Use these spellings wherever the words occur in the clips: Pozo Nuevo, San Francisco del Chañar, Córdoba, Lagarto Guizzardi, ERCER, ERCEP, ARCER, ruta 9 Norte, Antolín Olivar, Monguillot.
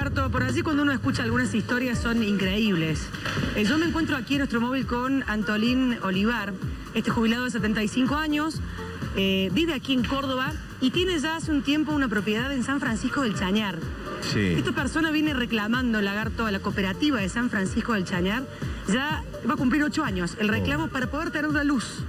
Roberto, por allí cuando uno escucha algunas historias son increíbles. Yo me encuentro aquí en nuestro móvil con Antolín Olivar, este jubilado de 75 años, vive aquí en Córdoba y tiene ya hace un tiempo una propiedad en San Francisco del Chañar. Sí. Esta persona viene reclamando, Lagarto, a la cooperativa de San Francisco del Chañar, ya va a cumplir 8 años, el reclamo para poder tener la luz.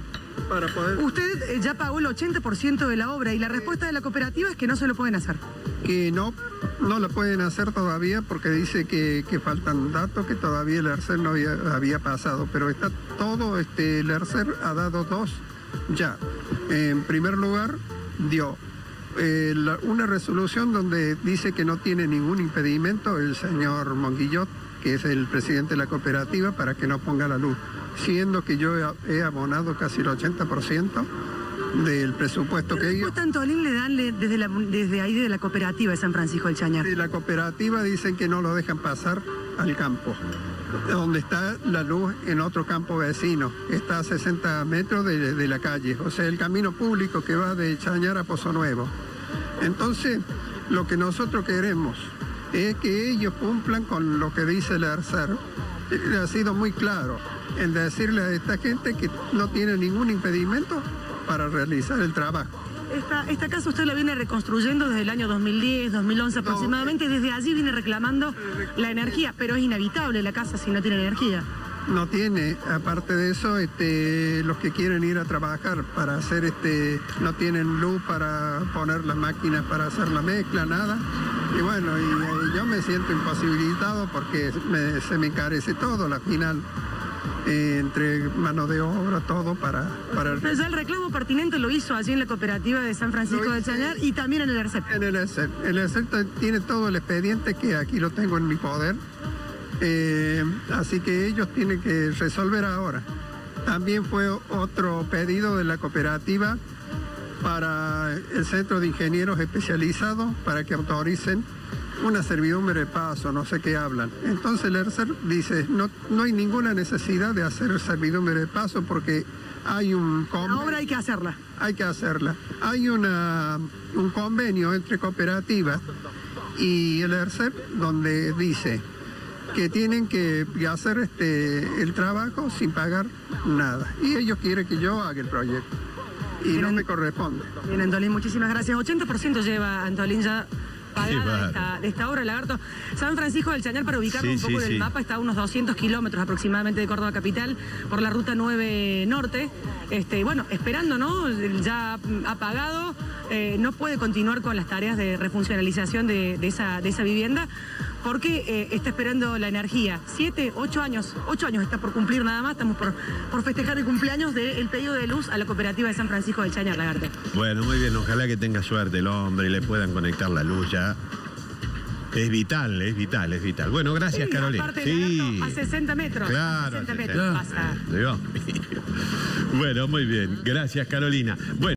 Para poder... Usted ya pagó el 80% de la obra y la respuesta de la cooperativa es que no se lo pueden hacer. Que no lo pueden hacer todavía porque dice que faltan datos, que todavía el ARCER no había pasado, pero está todo, el ARCER ha dado dos ya. En primer lugar, dio una resolución donde dice que no tiene ningún impedimento el señor Monguillot, que es el presidente de la cooperativa, para que no ponga la luz, siendo que yo he abonado casi el 80%. Del presupuesto que ellos... ¿Cuánto Antolín le dan desde ahí de la cooperativa de San Francisco del Chañar? De la cooperativa dicen que no lo dejan pasar al campo, donde está la luz en otro campo vecino, está a 60 metros de la calle, o sea, el camino público que va de Chañar a Pozo Nuevo. Entonces, lo que nosotros queremos es que ellos cumplan con lo que dice el ARCER. Ha sido muy claro en decirle a esta gente que no tiene ningún impedimento para realizar el trabajo. Esta casa usted la viene reconstruyendo desde el año 2010, 2011 aproximadamente, desde allí viene reclamando la energía, pero es inhabitable la casa si no tiene energía. No tiene, aparte de eso, los que quieren ir a trabajar para hacer, no tienen luz para poner las máquinas para hacer la mezcla, nada. Y bueno, y yo me siento imposibilitado porque se me encarece todo, la final. Entre mano de obra, todo para... Pero ya el reclamo pertinente lo hizo allí en la cooperativa de San Francisco del Chañar y también en el ERCEP. En el ERCEP. El ERCEP tiene todo el expediente que aquí lo tengo en mi poder, así que ellos tienen que resolver ahora. También fue otro pedido de la cooperativa para el Centro de Ingenieros Especializados para que autoricen una servidumbre de paso, no sé qué hablan. Entonces el ERCER dice, no hay ninguna necesidad de hacer servidumbre de paso porque hay un convenio. La obra hay que hacerla. Hay que hacerla. Hay un convenio entre cooperativas y el ERCER donde dice que tienen que hacer el trabajo sin pagar nada. Y ellos quieren que yo haga el proyecto. Y bien, no me corresponde. Bien, Antolín, muchísimas gracias. 80% lleva Antolín ya... de esta obra, Lagarto. San Francisco del Chañar, para ubicarlo un poco del mapa, está a unos 200 kilómetros aproximadamente de Córdoba Capital, por la ruta 9 Norte. Bueno, esperando, ¿no? Ya ha pagado, no puede continuar con las tareas de refuncionalización de esa vivienda, porque está esperando la energía. 8 años está por cumplir nada más, estamos por festejar el cumpleaños del pedido de luz a la cooperativa de San Francisco del Chañar, Lagarto. Bueno, muy bien, ojalá que tenga suerte el hombre y le puedan conectar la luz ya. Es vital, es vital, es vital. Bueno, gracias, sí, Carolina. Aparte, sí. Lagarto, a 60 metros. Claro, a 60 metros pasa. Bueno, muy bien, gracias, Carolina. Bueno.